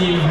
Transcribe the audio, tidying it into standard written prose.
see